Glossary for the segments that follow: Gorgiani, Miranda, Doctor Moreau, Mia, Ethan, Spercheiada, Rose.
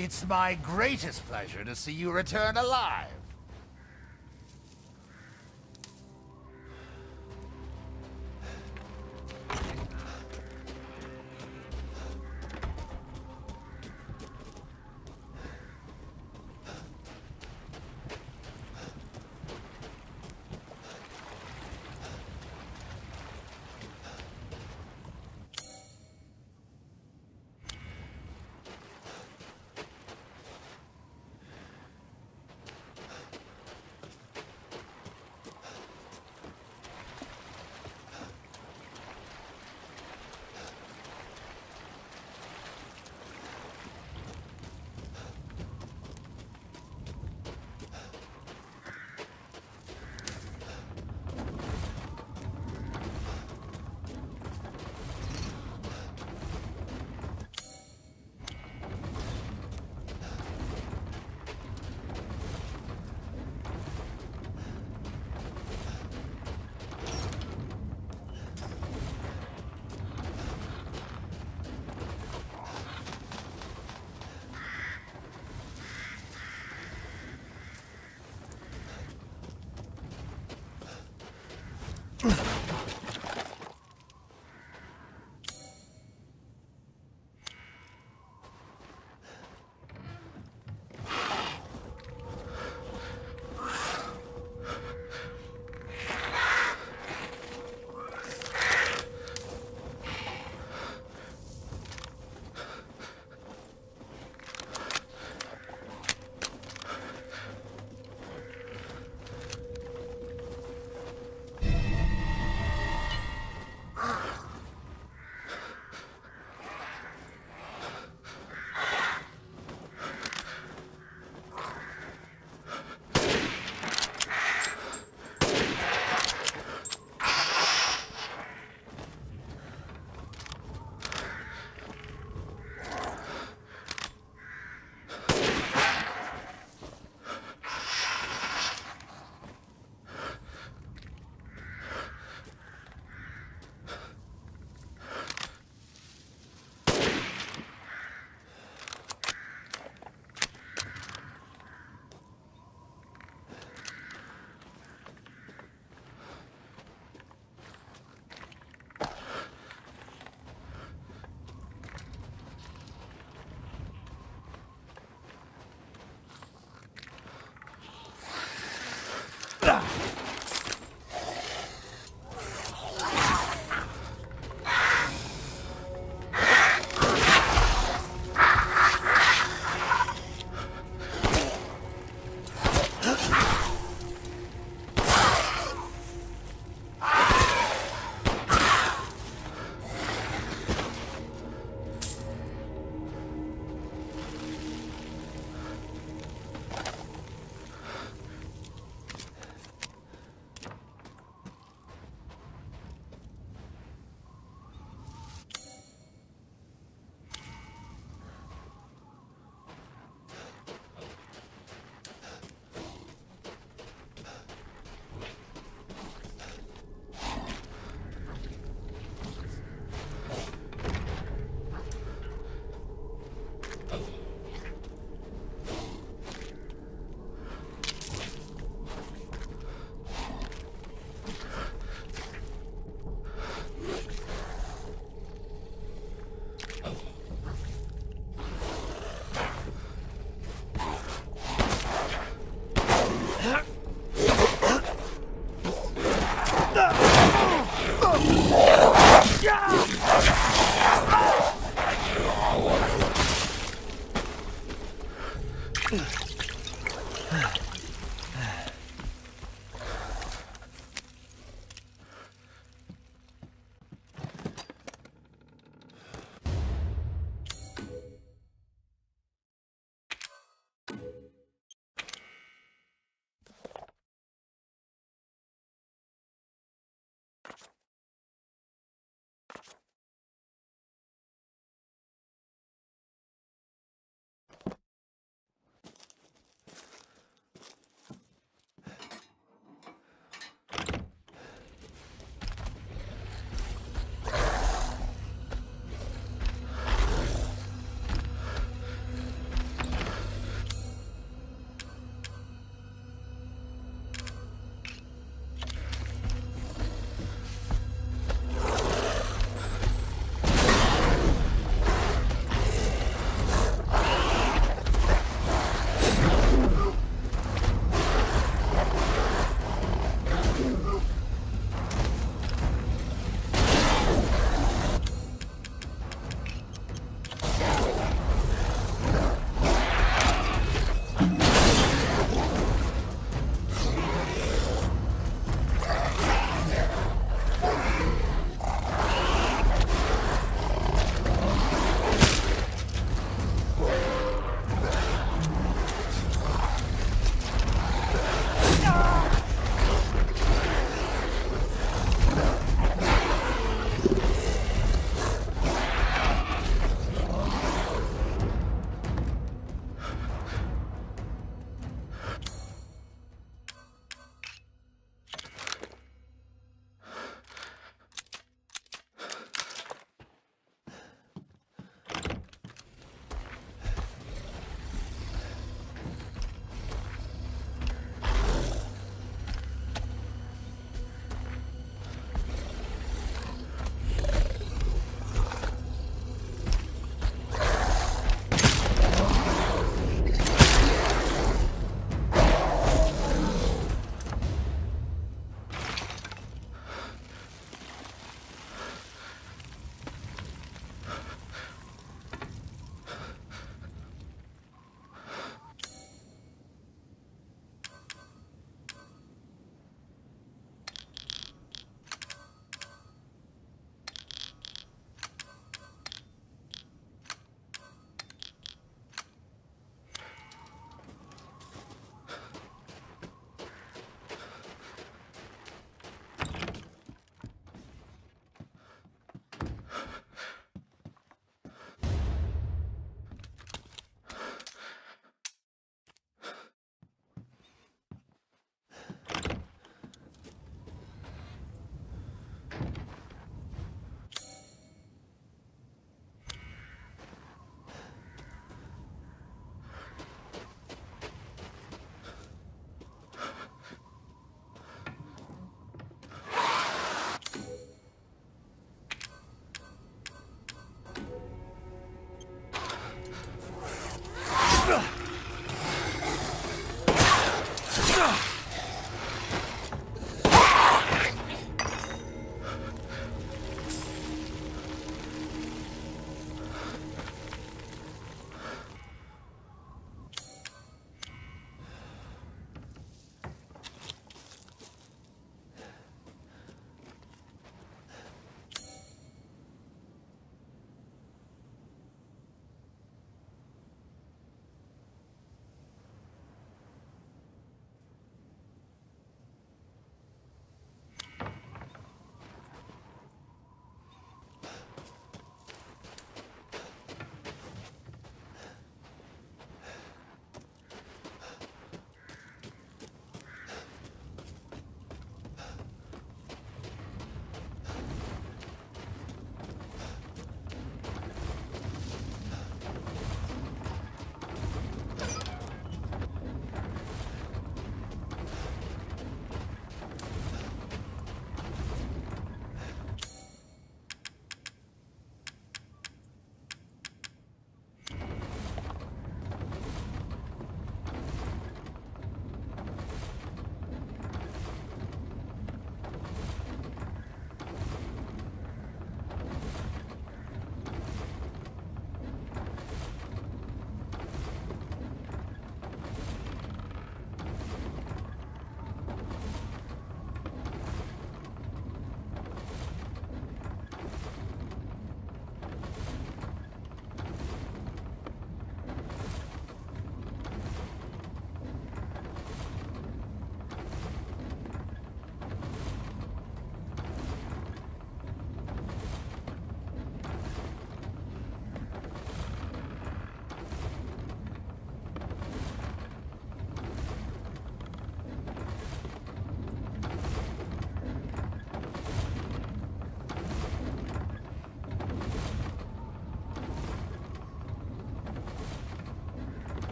It's my greatest pleasure to see you return alive.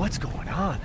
What's going on?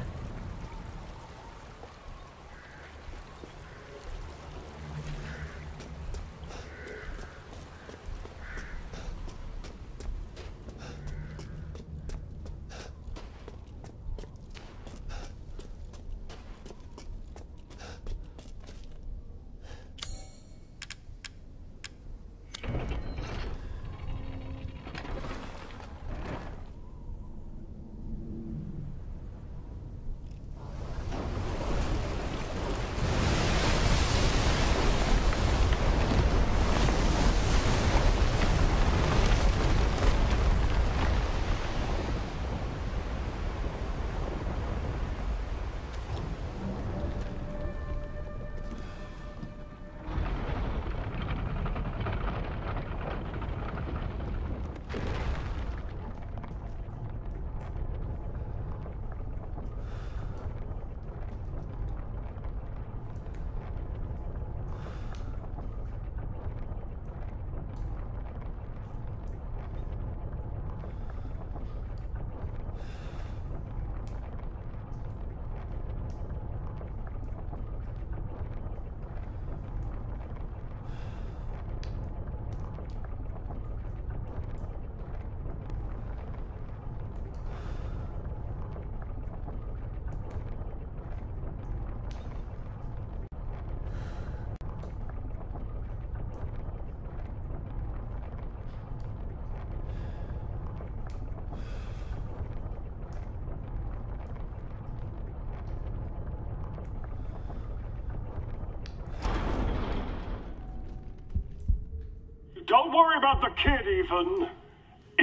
Don't worry about the kid, Ethan.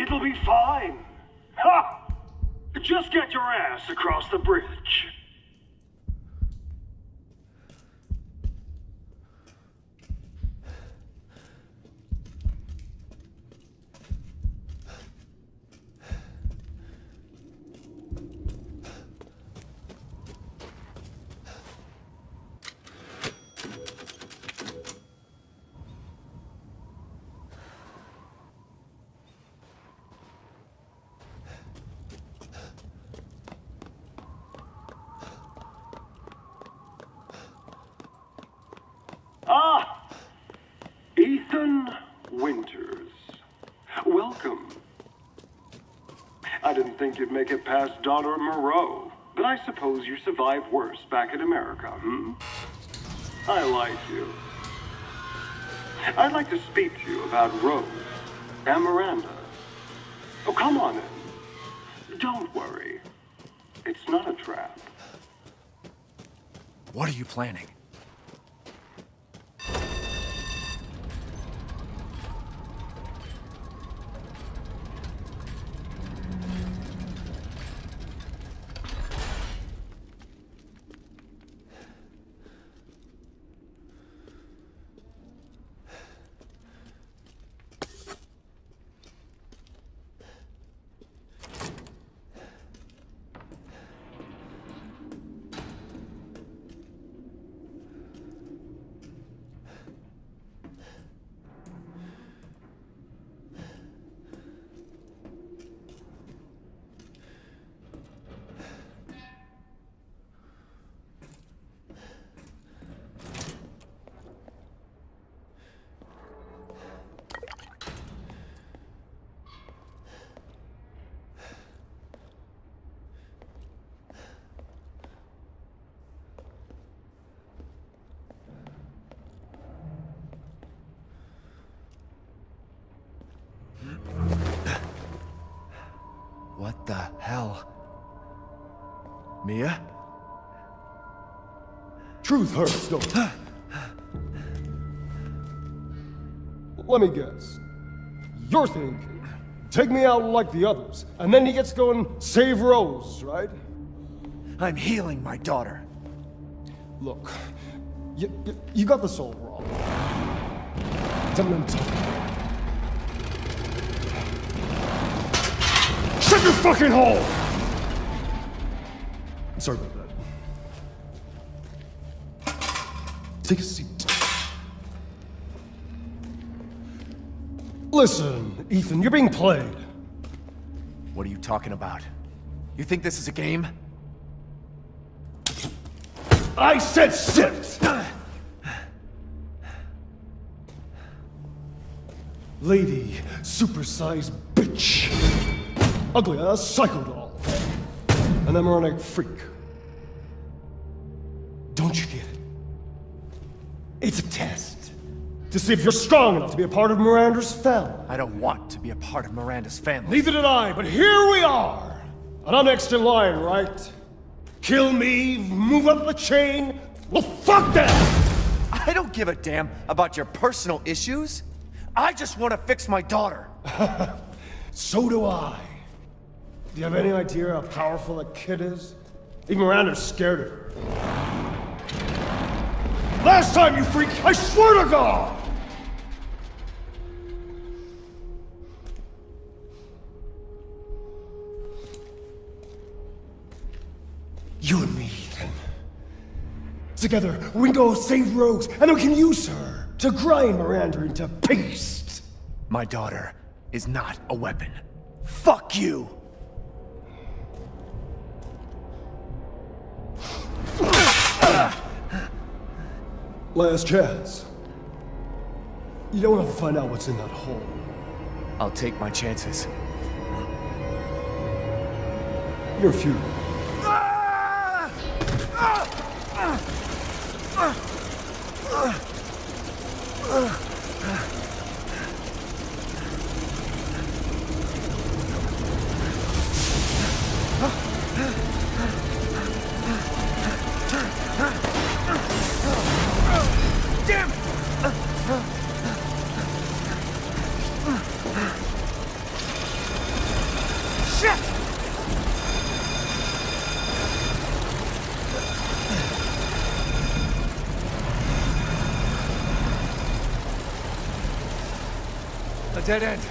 It'll be fine. Ha! Just get your ass across the bridge. You'd make it past Doctor Moreau, but I suppose you survived worse back in America, hmm? I like you. I'd like to speak to you about Rose and Miranda. Oh, come on in. Don't worry. It's not a trap. What are you planning? What the hell? Mia? Truth hurts, don't it? Let me guess. You're thinking, take me out like the others, and then he gets to go and save Rose, right? I'm healing my daughter. Look, you got this all wrong. Shut your fucking hole! I'm sorry about that. Take a seat. Listen, Ethan, you're being played. What are you talking about? You think this is a game? I said shift! Lady, supersized bitch. Ugly ass psycho doll. An emeronic freak. Don't you get it? It's a test. To see if you're strong enough to be a part of Miranda's family. I don't want to be a part of Miranda's family. Neither did I, but here we are. And I'm next in line, right? Kill me, move up the chain. Well, fuck that! I don't give a damn about your personal issues. I just want to fix my daughter. So do I. Do you have any idea how powerful that kid is? Even Miranda's scared of her. Last time, you freak! I swear to God! You and me, Ethan. Together, we can go save Rose, and we can use her to grind Miranda into paste. My daughter is not a weapon. Fuck you! Last chance. You don't have to find out what's in that hole. I'll take my chances. You're a few. Dead end.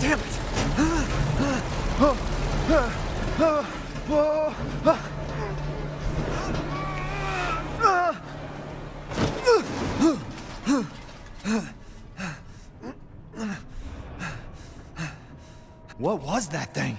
Damn it. What was that thing?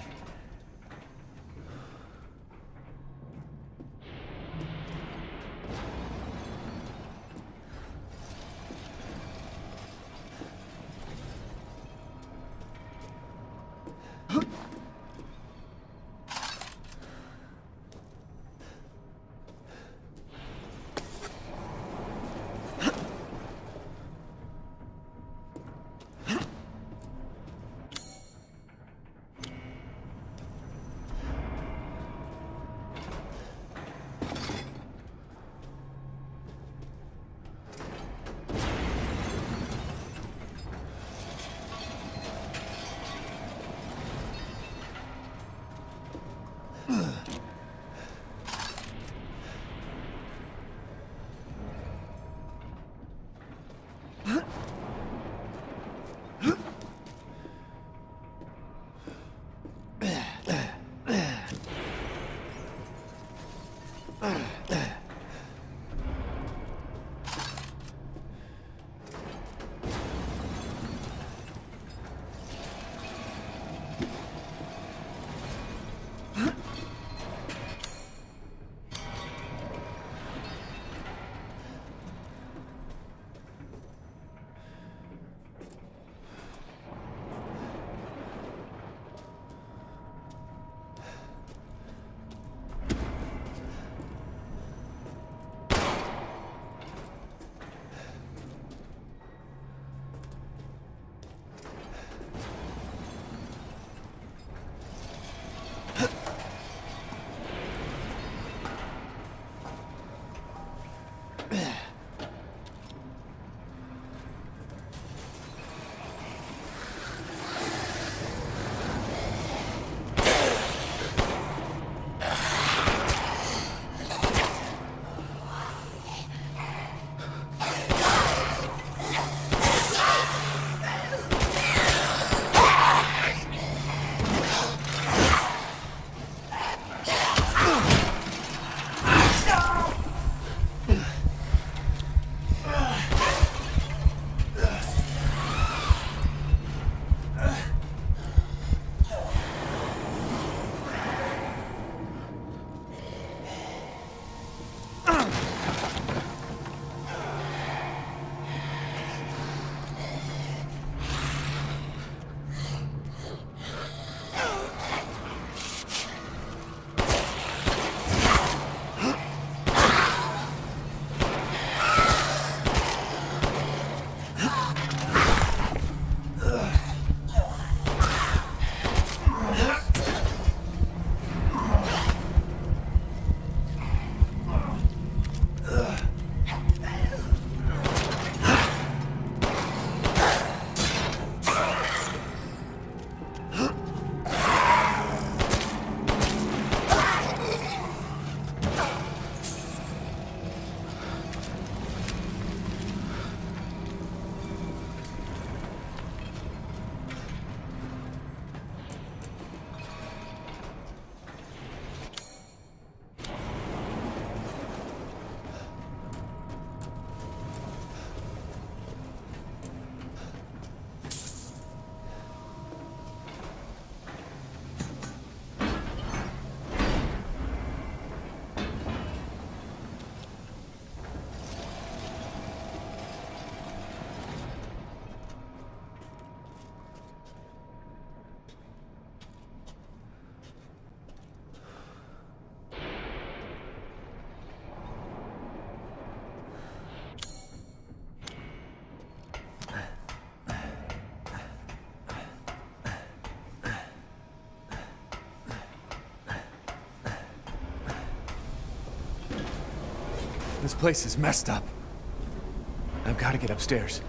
This place is messed up. I've got to get upstairs.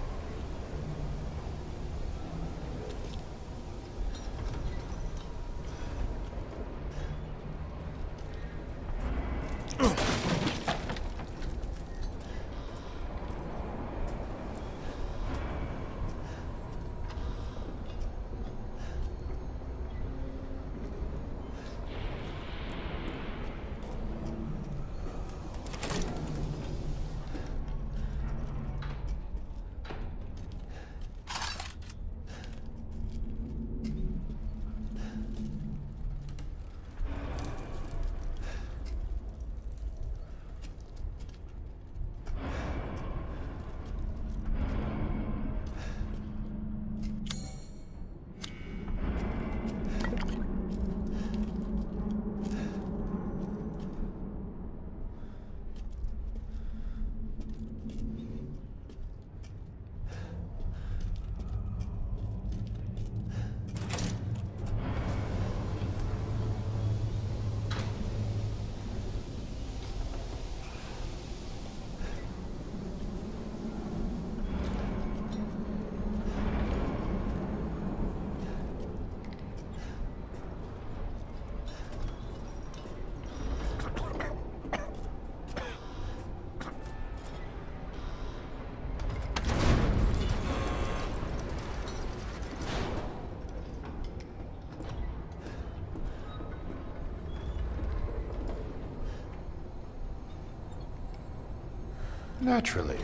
Naturally.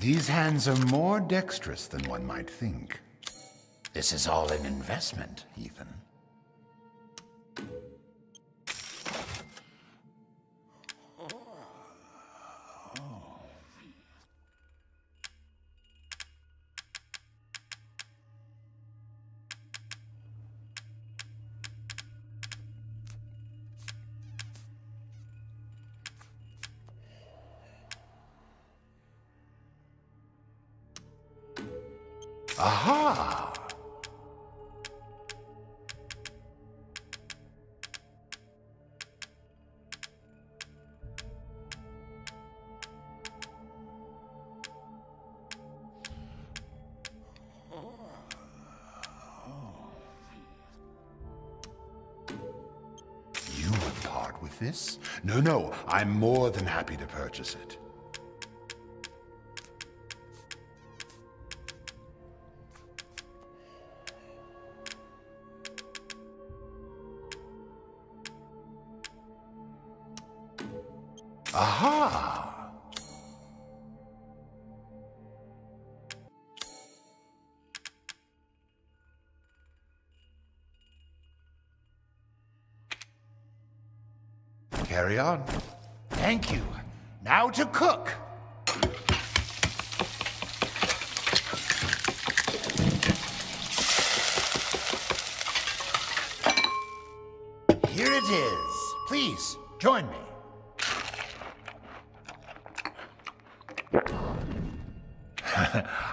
These hands are more dexterous than one might think. This is all an investment, Ethan. Aha! You would part with this? No, I'm more than happy to purchase it. Aha! Carry on. Thank you. Now to cook. Here it is. Please, join me.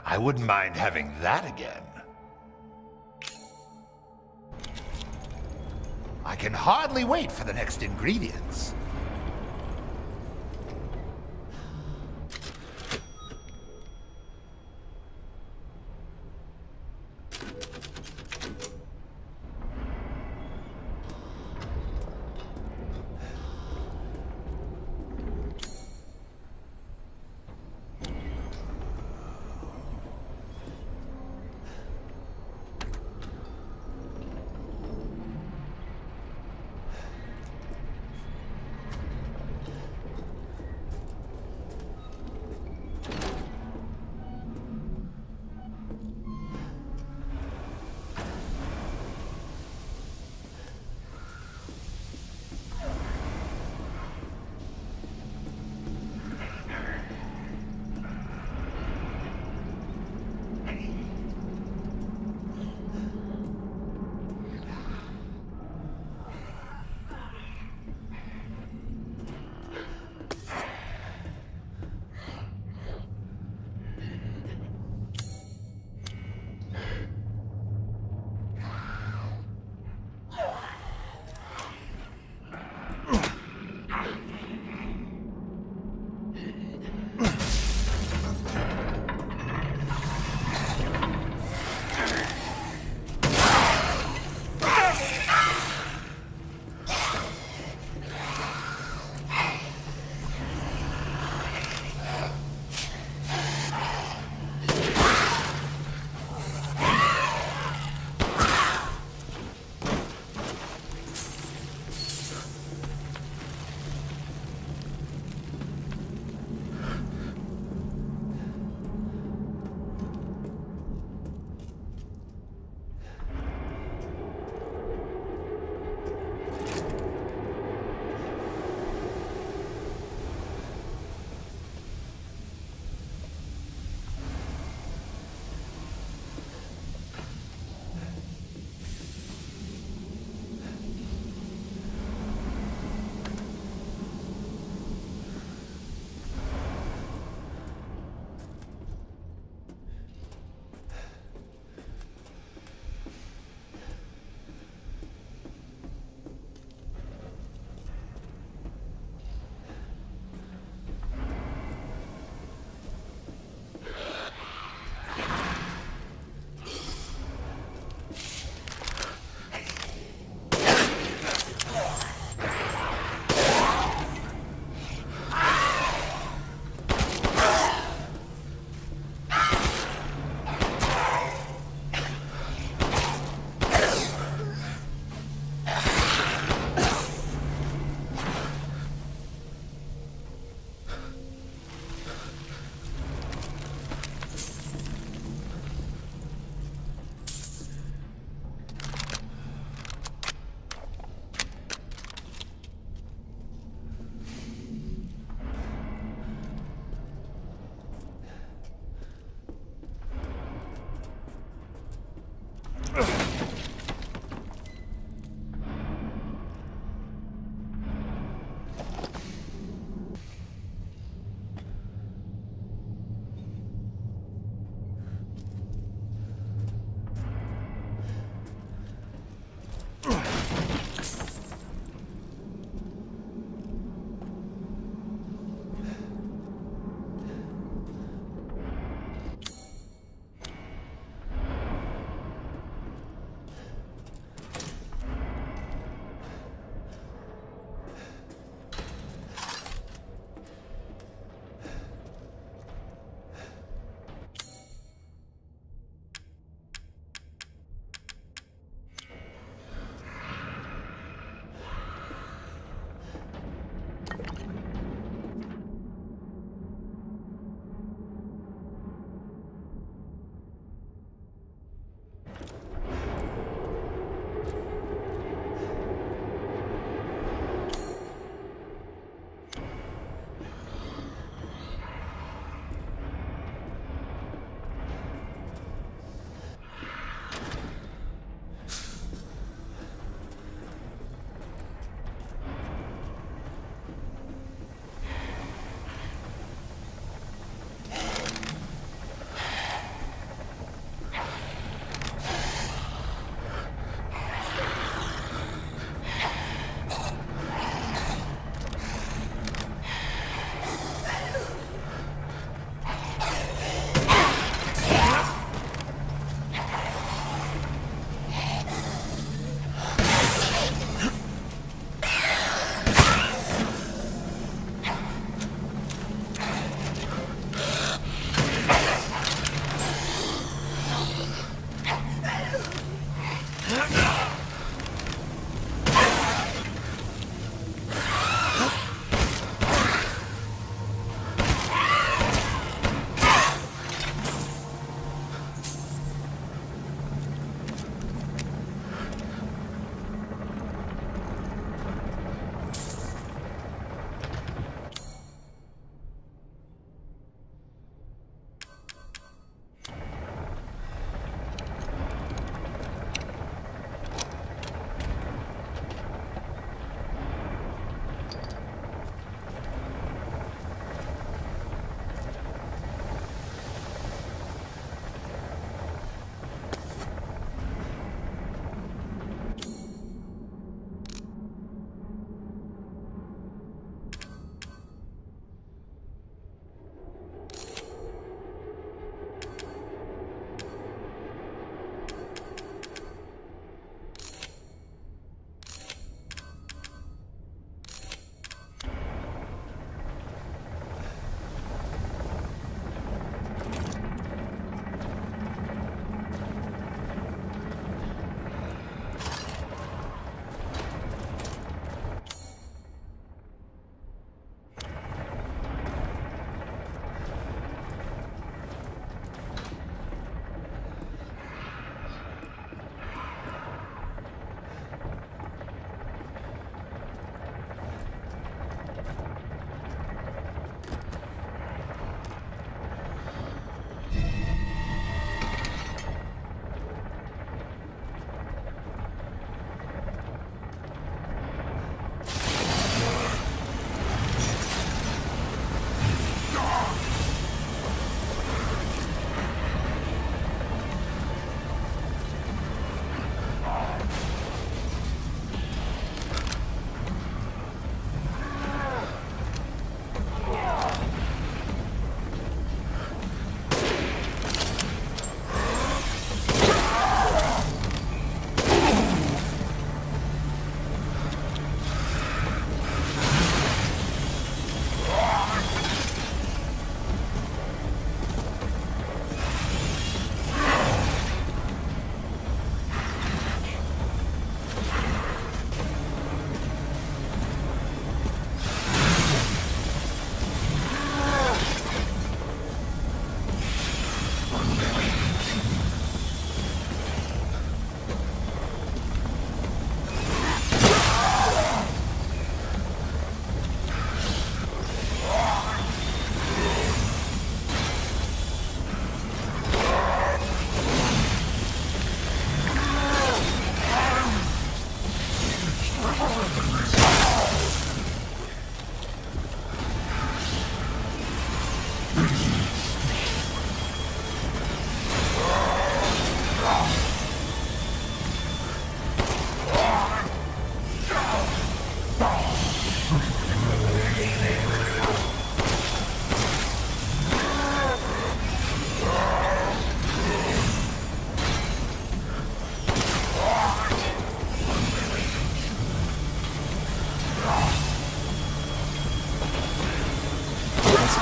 I wouldn't mind having that again. I can hardly wait for the next ingredients.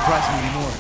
surprise me anymore.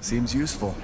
Seems useful.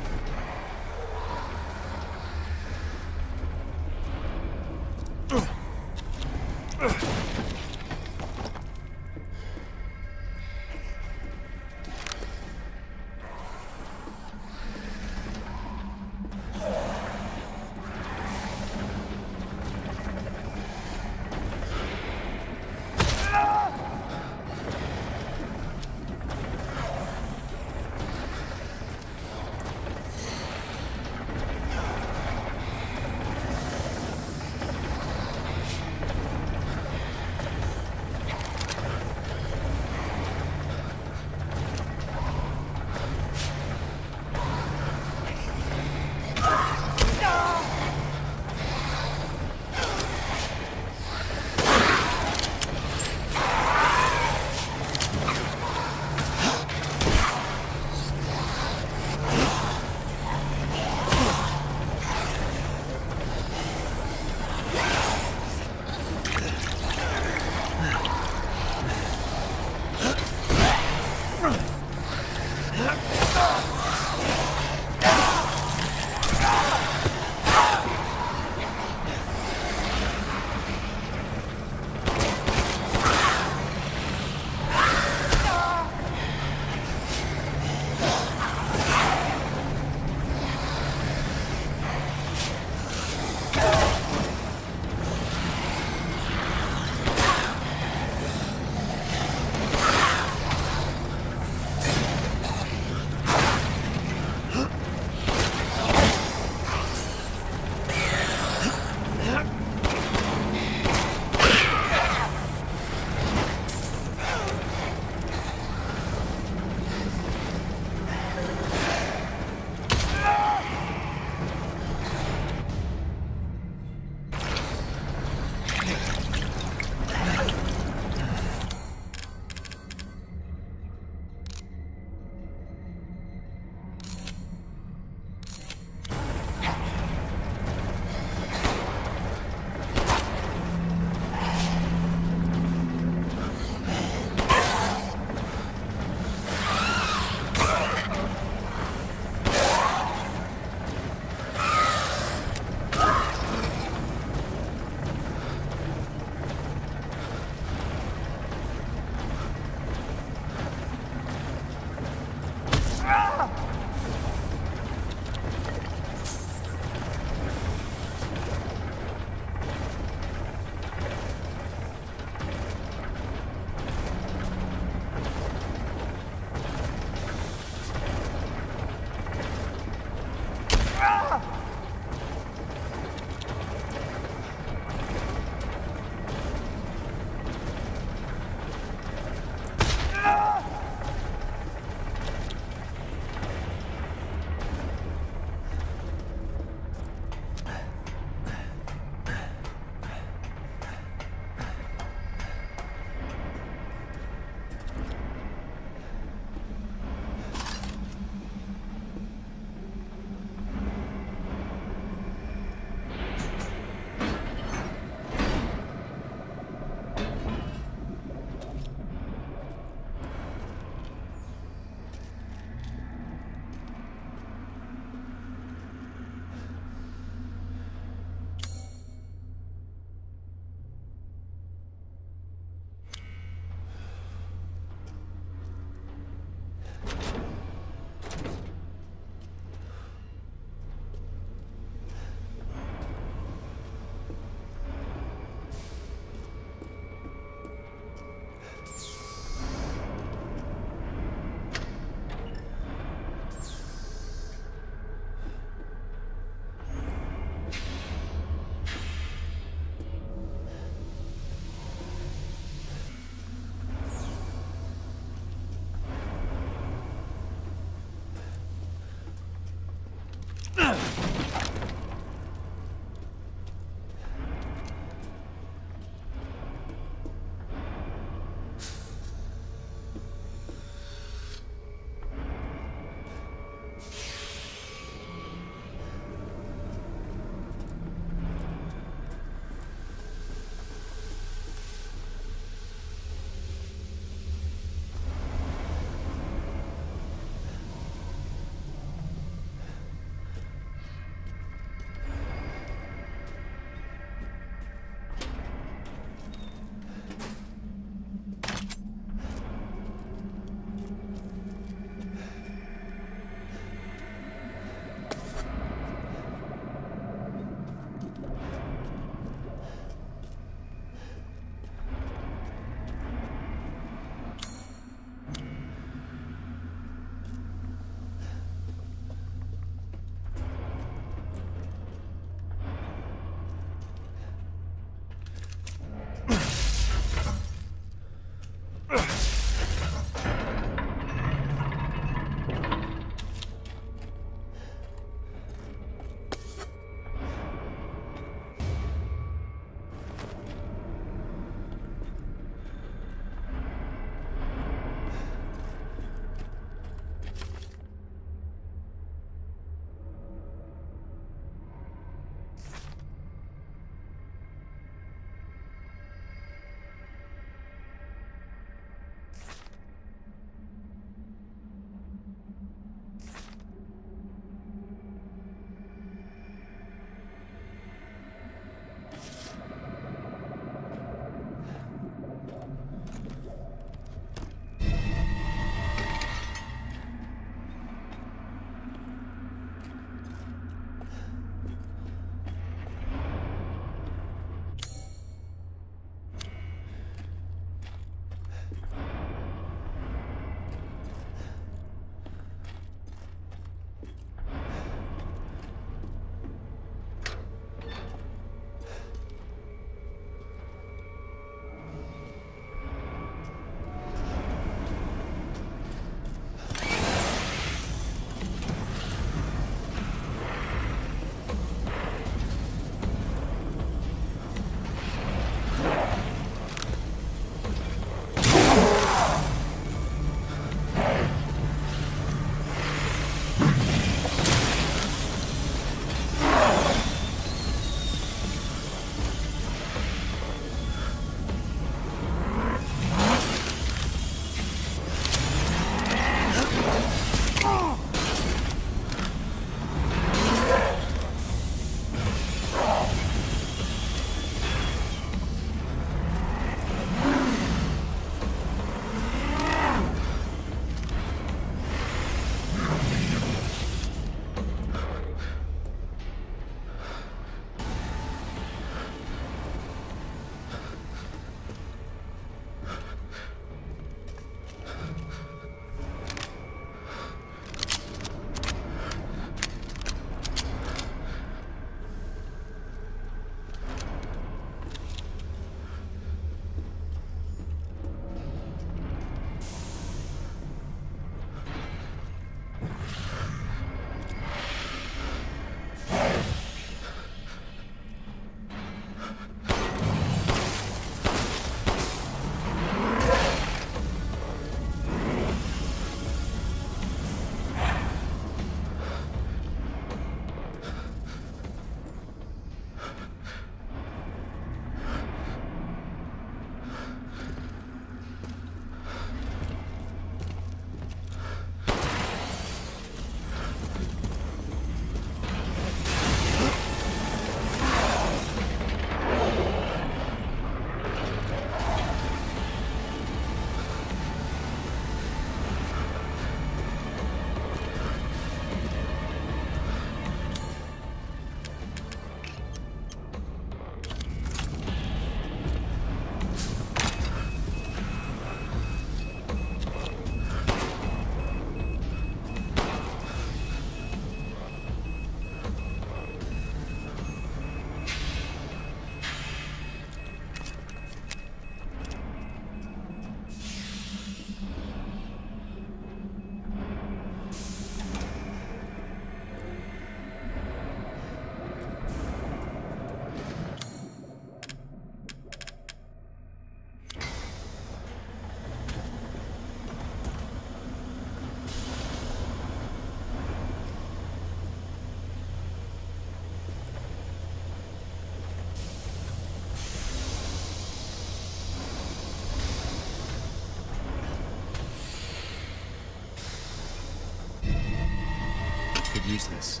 could use this.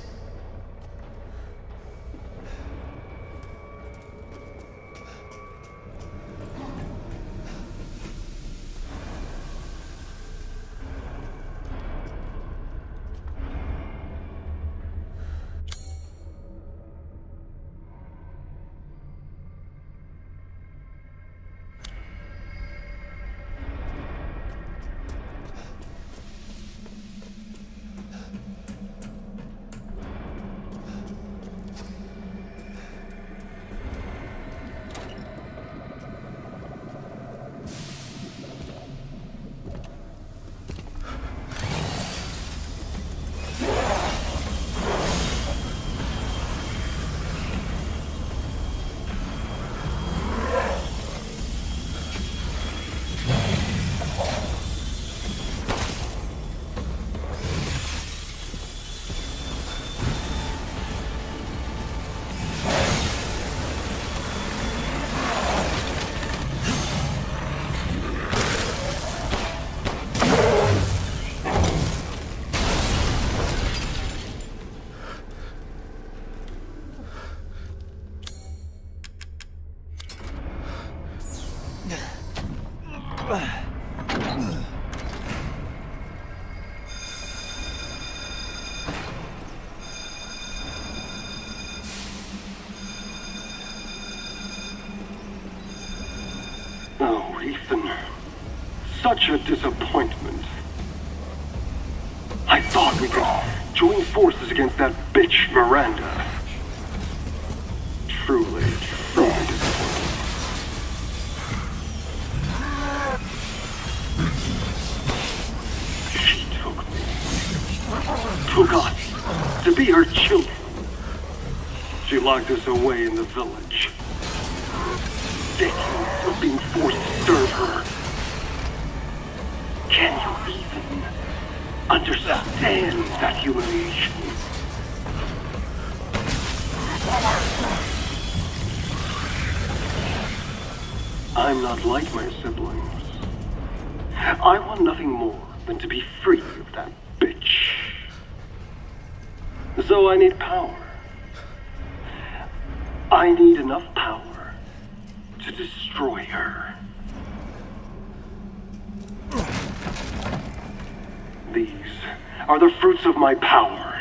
Oh, Ethan, such a disappointment. I thought we could join forces against that bitch Miranda. Truly, truly disappointing. Took us to be her children. She locked us away in the village. Decades of being forced to serve her. Can you even understand that humiliation? I'm not like my siblings. I want nothing more than to be free of that bitch. So I need power. I need enough power to destroy her. These are the fruits of my power.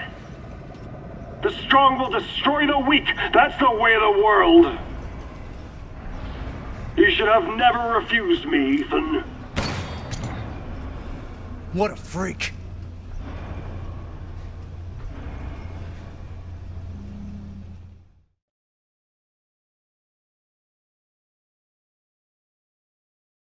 The strong will destroy the weak. That's the way of the world. You should have never refused me, Ethan. What a freak.